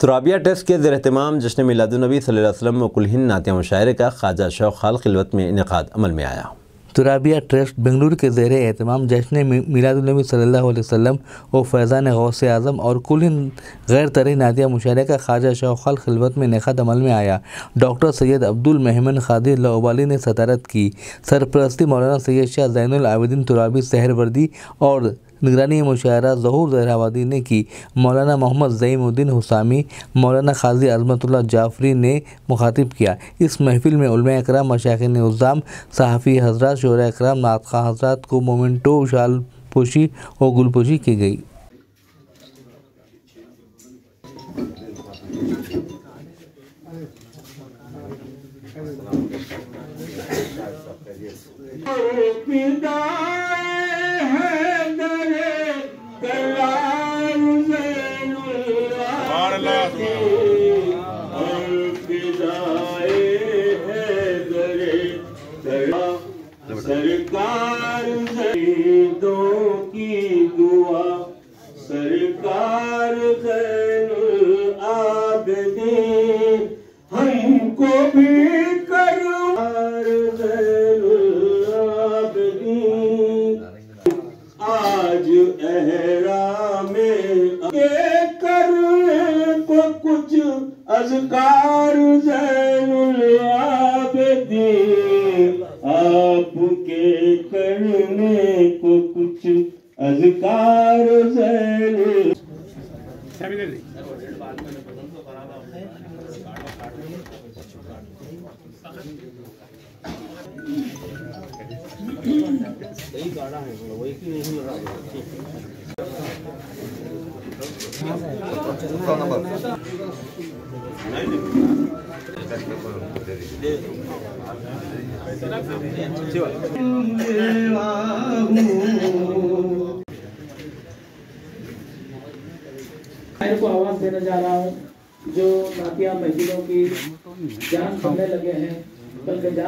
तुराबिया test के ज़ेर एहतमाम जश्न मिलादुन्नबी सल्लल्लाहु अलैहि वसल्लम कुलहिन नातिया मुशायरे का ख्वाजा शौक़ खाल खिलवत में इनेकाद अमल में आया। तुराबिया ट्रस्ट बेंगलुरु के ज़ेर एहतमाम जश्न मिलादुन्नबी सल्लल्लाहु अलैहि वसल्लम और फैज़ान गौस आज़म और कुलहिन गैर तरीह नातिया मुशायरे का ख्वाजा शौक़ खाल खिलवत में इनेकाद अमल में आया। डॉक्टर सैयद अब्दुल मेहमान क़ादिर लाहौवाली ने सदारत की। सरपरस्ती मौलाना सैयद शाह ज़ैनुल आबिदीन तुराबी सहरवर्दी और निगरानी मुशायरा ज़हूर ज़हरावादी ने की। मौलाना मोहम्मद ज़ईमुद्दीन हुसामी, मौलाना क़ाज़ी अज़मतुल्लाह जाफ़री ने मुखातिब किया। इस महफिल में उलमा इकराम, मशाइख़िन उज़्ज़ाम, सहाफ़ी हज़रात, शोरा इकराम, नातख़ा हज़रात को मोमेंटो, शाल पोशी और गुलपोशी की गई। सरकार शहीदों की दुआ, सरकार ज़ैनुल आबिदीन हमको भी करो, ज़ैनुल आबिदीन आज एहराम में करने को कुछ अज़कार, ज़ैनुल आबिदीन आपके करने को कुछ अज़कार, ज़ैनुल को आवाज देने जा रहा हूँ जो नातिया महफिलों की जान सुनने लगे हैं, बल्कि जान